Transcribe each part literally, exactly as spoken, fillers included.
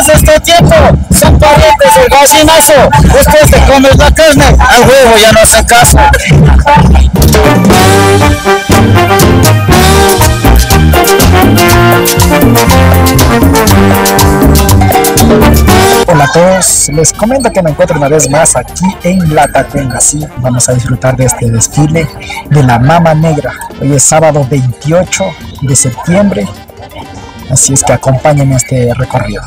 ustedes este tiempo son parientes del gallinazo. Después te comes la carne, al huevo ya no hacen caso. Hola a todos, les comento que me encuentro una vez más aquí en Latacunga. Sí, vamos a disfrutar de este desfile de la Mama Negra. Hoy es sábado veintiocho de septiembre, así es que acompáñenme a este recorrido.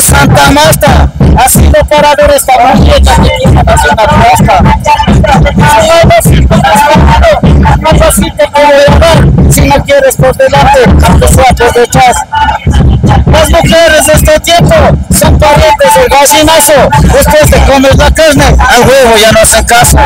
Santa Marta, así no para ver esta muñeca que tiene la zona plasta. No es así que como llevar, si no quieres por delante, aunque de detrás. Las mujeres de este tiempo son parientes del gallinazo. Después de comer la carne, al huevo ya no hacen caso.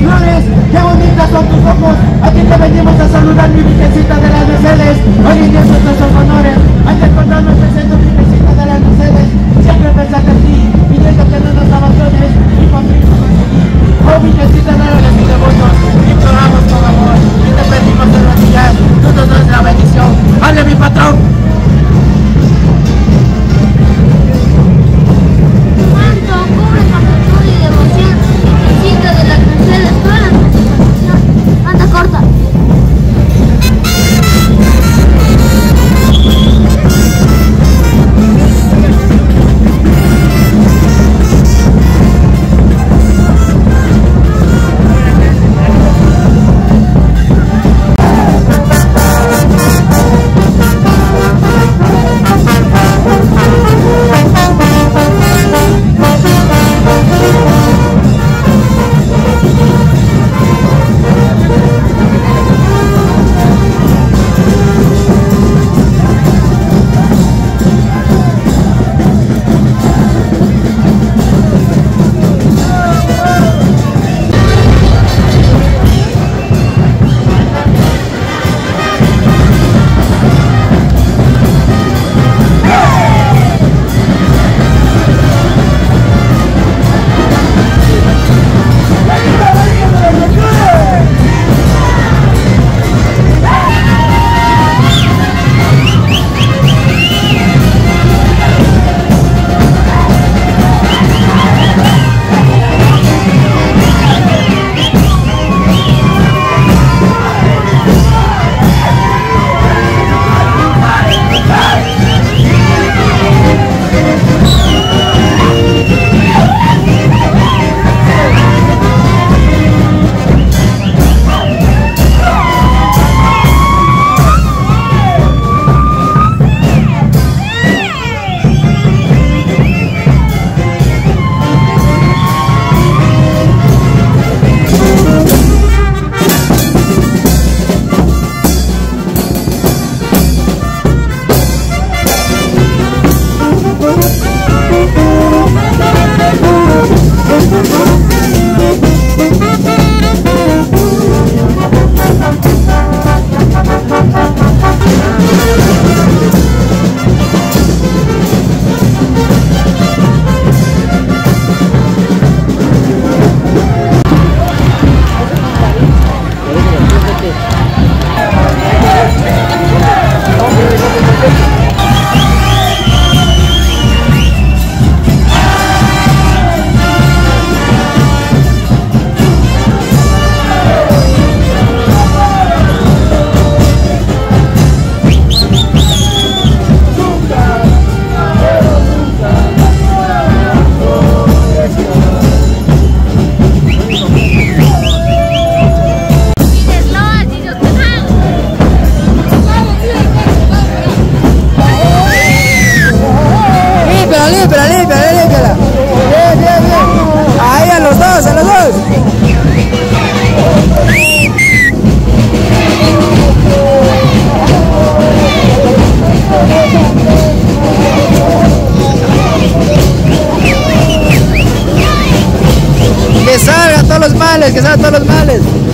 flores, qué bonitas son tus ojos. A ti te venimos a saludar, mi virgencita de las Mercedes. Hoy en día son nuestros honores, hay que encontrarnos presentes, virgencita de las Mercedes. Siempre pensando en ti, pidiendo que no nos abandones, y conmigo conseguí. Oh, virgencita de los devotos, imploramos con amor, y te pedimos de los días, tú nos das la bendición. ¡Hable, mi patrón! Que salgan todos los males, que salgan todos los males.